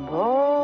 Boa